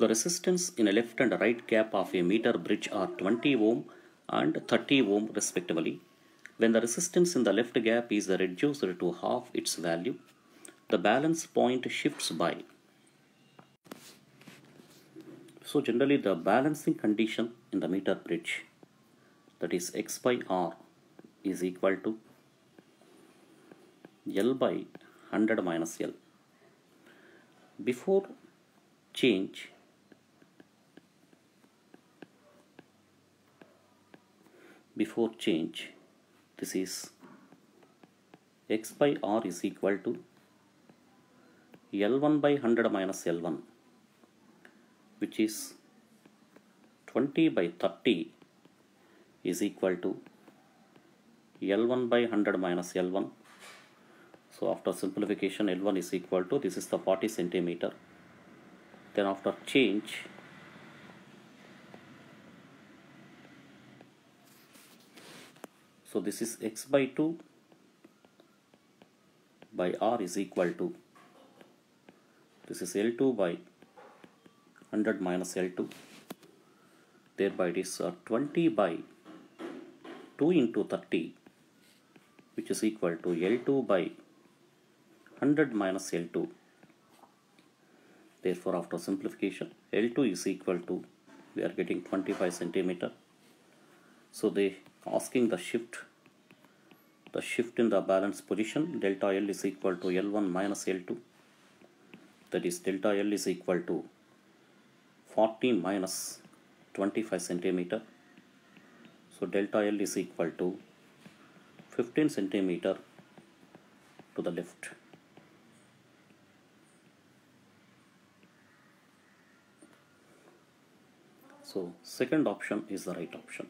The resistance in a left and right gap of a meter bridge are 20 ohm and 30 ohm respectively. When the resistance in the left gap is reduced to half its value, the balance point shifts by. So generally the balancing condition in the meter bridge, that is x by r is equal to L by 100 minus L. Before change, this is x by r is equal to L1 by 100 minus L1, which is 20 by 30 is equal to L1 by 100 minus L1. So after simplification, L1 is equal to, this is the 40 centimeter. Then after change, so this is x by 2 by r is equal to, this is L2 by 100 minus L2. Thereby it is 20 by 2 into 30, which is equal to L2 by 100 minus L2. Therefore, after simplification, L2 is equal to, we are getting 25 centimeter. So they asking the shift in the balance position, delta L is equal to L1 minus L2. That is delta L is equal to 40 minus 25 centimeter. So delta L is equal to 15 centimeter to the left. So second option is the right option.